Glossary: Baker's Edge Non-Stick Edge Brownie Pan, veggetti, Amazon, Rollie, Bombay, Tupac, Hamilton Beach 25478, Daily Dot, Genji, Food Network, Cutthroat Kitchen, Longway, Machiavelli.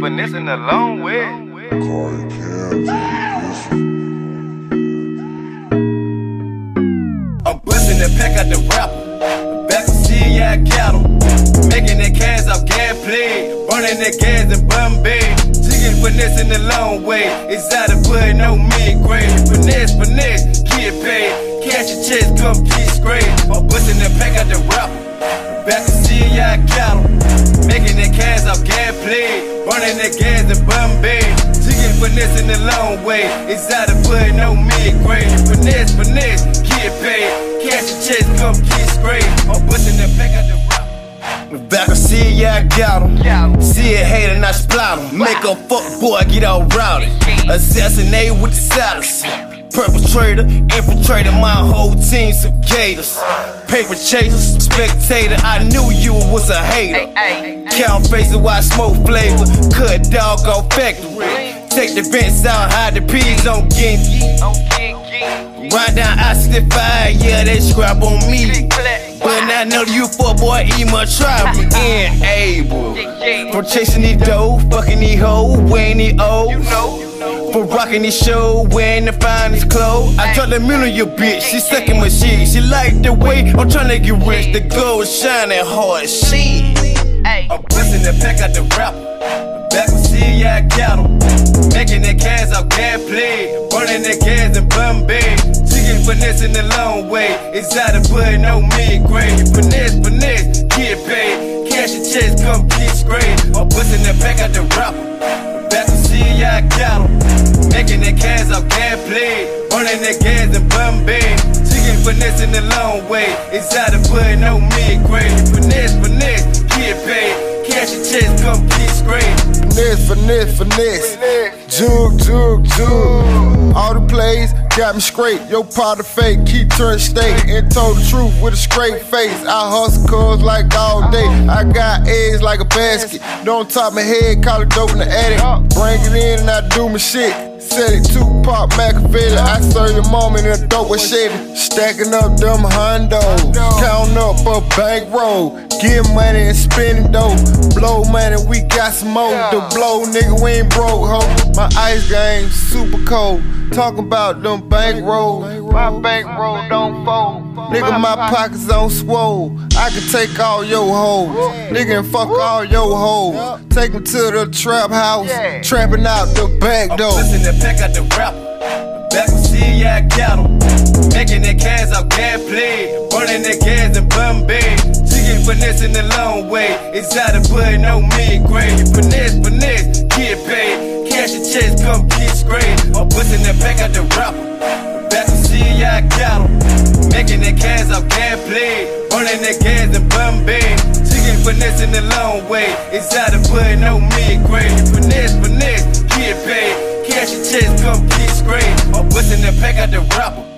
but this in the long way. I'm busting that pack out the rapper, back with CI cattle, making that cash off gas play, burning that gas in Bombay. Chicken finesse in the long way, it's out of blood, no mid-grade. Finesse, finesse, get paid, cash your chest, come get straight. I'm busting that pack out the rapper, back with CI cattle, making that cash off gas play, burning that gas in Bombay. Chicken finesse in the long way, it's out of blood, no mid-grade. Finesse, finesse, paid. Cash your chest, come get straight. I'm busting that back out the rock. Back up, see it, yeah, I got him. See it, hate and I splat him. Make a fuck boy, get all rowdy. Assassinate with the saddles. Perpetrator, infiltrator, my whole team's of gators. Paper chasers, spectator, I knew you was a hater. Count faces, white smoke flavor. Cut dog off factory. Take the vents out, hide the peas on Genji. Ride down I-65, yeah, they scrap on me. But now none of you four boy eat my tribe. We ain't able. For chasing these dough, fucking these hoes, wearing these O's. For rocking this show, wearing the finest clothes. I dropped a million, you bitch, she sucking my shit. She like the way I'm trying to get rich. The glow is shining hard, shit. I'm busting the pack out the rapper, back with CI cattle, making that cash off gas play, burning that gas in Bombay. Chicken finesse in the long way, it's out of blood, no mid-grade. Finesse, finesse, get paid, cash your chest, come get straight. I'm busting that pack out the rapper, back with CI cattle, making that cash off gas play, burning that gas in Bombay. Chicken finesse in the long way, it's out of blood, no mid-grade. Finesse, finesse, get paid. Cash your chest, come get straight. Finesse, finesse, finesse. Jug, jug, jug. All the plays got me straight. Your powder fake, keep turn state. And told the truth with a straight face. I hustle cuz like all day. I got eggs like a basket. Don't top my head, call it dope in the attic. Bring it in and I do my shit. Said it Tupac Machiavelli. I serve your mom in a dope with Chevy. Stacking up them hondos, counting up a bankroll. Get money and spend it though. Blow money, we got some more. The blow nigga, we ain't broke, ho. My ice game super cold. Talking about them bankroll. My bankroll don't fold. Nigga, my pockets on swole. I can take all your hoes. Nigga, and fuck all your hoes. Take them to the trap house. Trapping out the back door. I'm busting that pack out the rapper, back with CI cattle, making that cash off gas play, burning that gas in Bombay. Chicken finesse in the long way, it's out of blood, no mid-grade. Finesse, finesse, get paid, cash your chest, come get straight. I'm busting that pack out the rapper, back with CI cattle, making that cash off gas play, burning that gas in Bombay. Chicken finesse in the long way, it's out of blood, no mid-grade. Finesse, finesse, get paid. Cash your chest, come get straight. I'm busting that pack out the rapper.